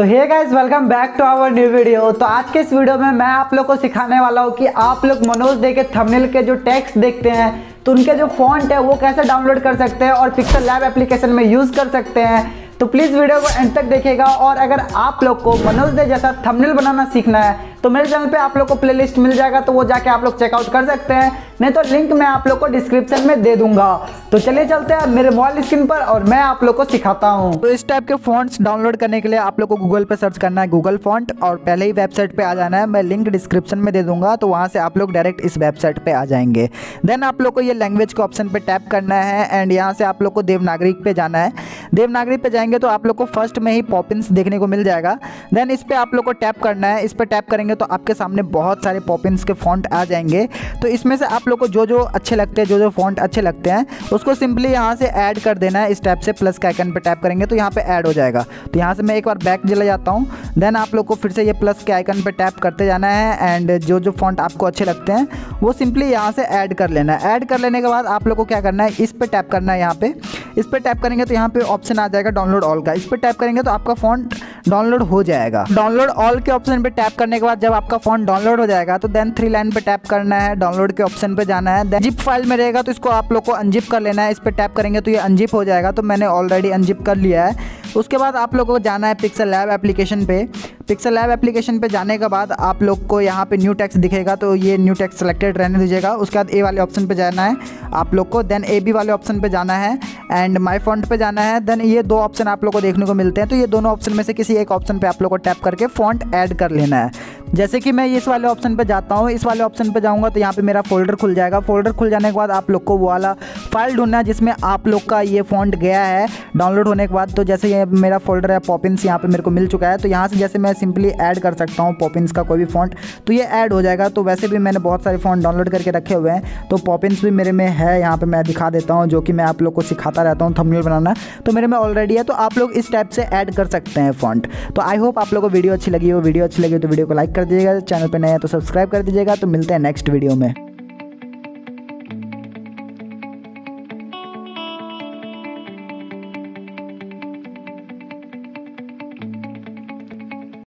तो hey guys welcome back to our new video. तो आज के इस वीडियो में मैं आप लोग को सिखाने वाला हूँ कि आप लोग मनोज डे के थंबनेल के जो टेक्स्ट देखते हैं तो उनके जो फॉन्ट है वो कैसे डाउनलोड कर सकते हैं और पिक्सल लैब एप्लीकेशन में यूज़ कर सकते हैं। तो प्लीज़ वीडियो को एंड तक देखिएगा। और अगर आप लोग को मनोज डे जैसा थंबनेल बनाना सीखना है तो मेरे चैनल पे आप लोग को प्लेलिस्ट मिल जाएगा, तो वो जाके आप लोग चेकआउट कर सकते हैं, नहीं तो लिंक मैं आप लोग को डिस्क्रिप्शन में दे दूंगा। तो चलिए चलते हैं मेरे मोबाइल स्क्रीन पर और मैं आप लोग को सिखाता हूँ। तो इस टाइप के फॉन्ट्स डाउनलोड करने के लिए आप लोग को गूगल पे सर्च करना है गूगल फॉन्ट, और पहले ही वेबसाइट पे आ जाना है। मैं लिंक डिस्क्रिप्शन में दे दूंगा, तो वहाँ से आप लोग डायरेक्ट इस वेबसाइट पे आ जाएंगे। देन आप लोग को ये लैंग्वेज के ऑप्शन पे टैप करना है एंड यहाँ से आप लोग को देवनागरी पे जाना है। देवनागरी पे जाएंगे तो आप लोग को फर्स्ट में ही पॉपिन्स देखने को मिल जाएगा। देन इस पर आप लोग को टैप करना है। इस पर टैप करेंगे तो आपके सामने बहुत सारे पॉपिन्स के फॉन्ट आ जाएंगे। तो इसमें से आप लोग को जो जो अच्छे लगते हैं, जो जो फॉन्ट अच्छे लगते हैं, उसको सिंपली यहाँ से ऐड कर देना है। इस टैप से प्लस के आइकन पे टैप करेंगे तो यहाँ पे ऐड हो जाएगा। तो यहाँ से मैं एक बार बैक चला जाता हूँ। देन आप लोग को फिर से ये प्लस के आइकन पे टैप करते जाना है एंड जो जो फॉन्ट आपको अच्छे लगते हैं वो सिंपली यहाँ से ऐड कर लेना है। ऐड कर लेने के बाद आप लोग को क्या करना है, इस पर टैप करना है। यहाँ पे इस पर टैप करेंगे तो यहाँ पे ऑप्शन आ जाएगा डाउनलोड ऑल का। इस पर टैप करेंगे तो आपका फॉन्ट डाउनलोड हो जाएगा। डाउनलोड ऑल के ऑप्शन पे टैप करने के बाद जब आपका फॉन्ट डाउनलोड हो जाएगा तो देन 3 लाइन पे टैप करना है, डाउनलोड के ऑप्शन पे जाना है। देन जिप फाइल में रहेगा तो इसको आप लोग को अनजिप कर लेना है। इस पर टैप करेंगे तो ये अनजिप हो जाएगा। तो मैंने ऑलरेडी अनजिप कर लिया है। उसके बाद आप लोगों को जाना है पिक्सल लैब एप्लीकेशन पे। पिक्सल लैब एप्लीकेशन पे जाने के बाद आप लोग को यहाँ पे न्यू टेक्स्ट दिखेगा, तो ये न्यू टेक्स्ट सेलेक्टेड रहने दीजिएगा। उसके बाद ए वाले ऑप्शन पे जाना है आप लोग को। देन ए बी वाले ऑप्शन पे जाना है एंड माय फॉन्ट पे जाना है। देन ये दो ऑप्शन आप लोग को देखने को मिलते हैं, तो ये दोनों ऑप्शन में से किसी एक ऑप्शन पे आप लोग को टैप करके फॉन्ट ऐड कर लेना है। जैसे कि मैं इस वाले ऑप्शन पे जाता हूँ, इस वाले ऑप्शन पे जाऊँगा तो यहाँ पे मेरा फोल्डर खुल जाएगा। फोल्डर खुल जाने के बाद आप लोग को वो वाला फाइल ढूंढना है जिसमें आप लोग का ये फॉन्ट गया है डाउनलोड होने के बाद। तो जैसे ये मेरा फोल्डर है पॉपिन्स, यहाँ पे मेरे को मिल चुका है। तो यहाँ से जैसे मैं सिंपली ऐड कर सकता हूँ पॉपिन्स का कोई भी फॉन्ट, तो ये ऐड हो जाएगा। तो वैसे भी मैंने बहुत सारे फॉन्ट डाउनलोड करके रखे हुए हैं, तो पॉपिन्स भी मेरे में है। यहाँ पर मैं दिखा देता हूँ, जो कि मैं आप लोग को सिखाता रहता हूँ थंबनेल बनाना, तो मेरे में ऑलरेडी है। तो आप लोग इस टाइप से ऐड कर सकते हैं फॉन्ट। तो आई होप आप लोग को वीडियो अच्छी लगी हो। वीडियो अच्छी लगी तो वीडियो को लाइक कर दीजिएगा। चैनल पर नए हैं तो सब्सक्राइब कर दीजिएगा। तो मिलते हैं नेक्स्ट वीडियो में।